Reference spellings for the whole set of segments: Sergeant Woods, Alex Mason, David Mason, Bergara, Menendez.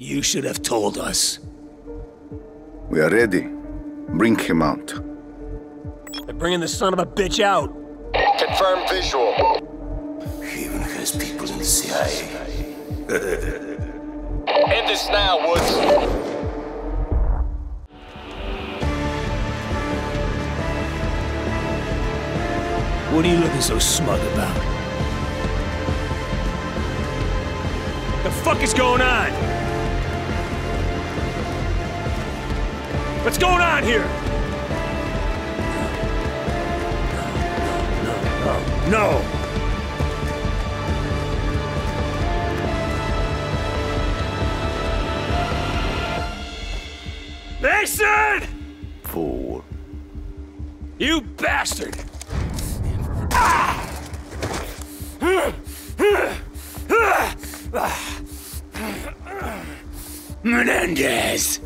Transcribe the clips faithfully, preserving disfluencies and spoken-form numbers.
You should have told us. We are ready. Bring him out. They're bringing the son of a bitch out. Confirm visual. He even has people in the C I A. End this now, Woods. What are you looking so smug about? The fuck is going on? What's going on here? No. No. No. No. No. No. Mason! Fool. You bastard! Menendez!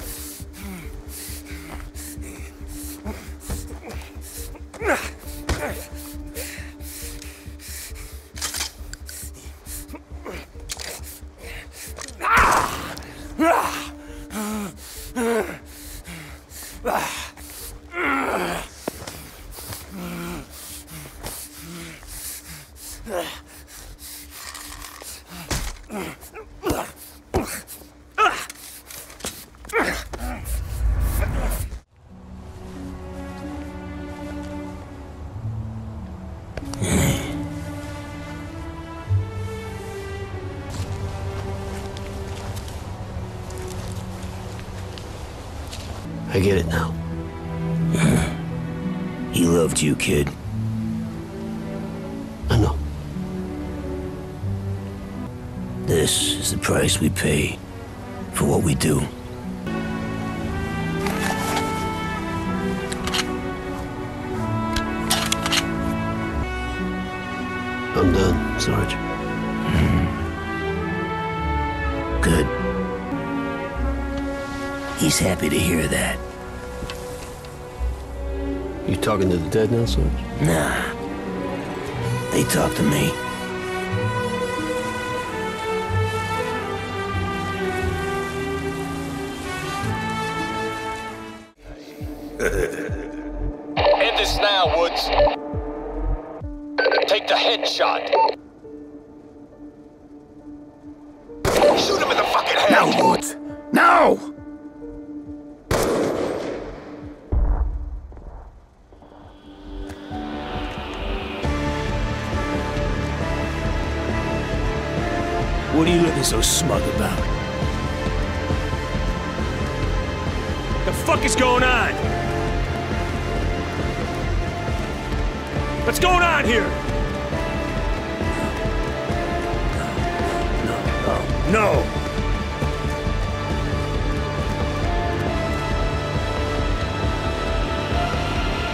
I get it now. He loved you, kid. I know. This is the price we pay for what we do. I'm done, Sarge. Mm-hmm. Good. He's happy to hear that. You talking to the dead now, Sarge? Nah. They talk to me. End this now, Woods. Take the headshot. Shoot him in the fucking head! Now, Woods! Now! What are you looking so smug about? The fuck is going on? What's going on here? No. No. No. No.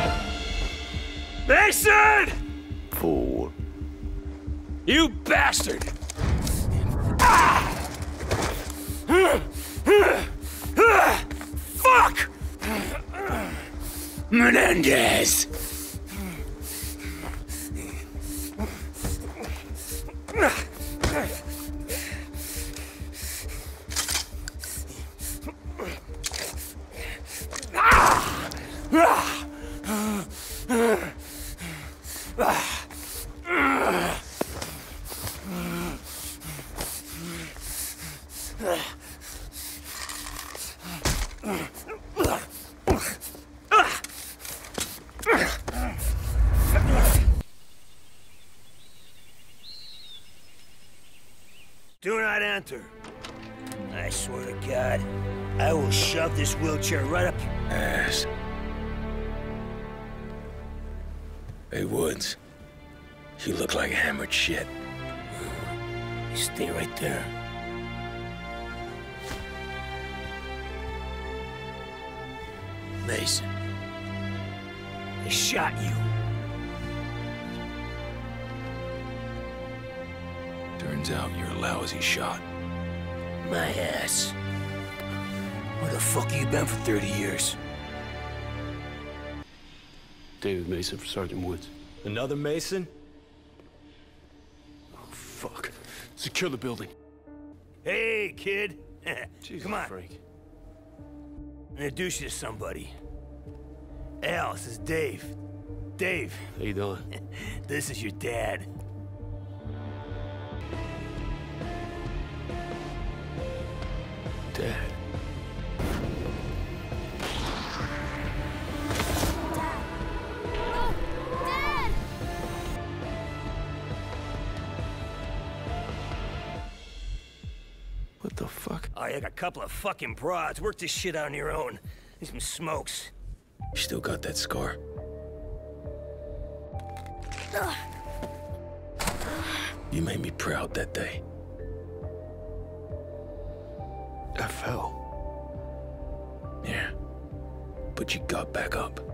No. Mason! Fool. You bastard! Fuck! Menendez! Do not enter. I swear to God, I will shove this wheelchair right up your ass. Hey, Woods. You look like hammered shit. You stay right there. Mason. They shot you. Turns out you're a lousy shot. My ass. Where the fuck you been for thirty years? David Mason for Sergeant Woods. Another Mason? Oh, fuck. Secure the building. Hey, kid. Jesus. Come on. Freak. Introduce you to somebody. Al, this is Dave. Dave. How you doing? This is your dad. Dad. I got a couple of fucking prods. Work this shit out on your own. Need some smokes. You still got that scar? Uh. You made me proud that day. I fell. Yeah. But you got back up.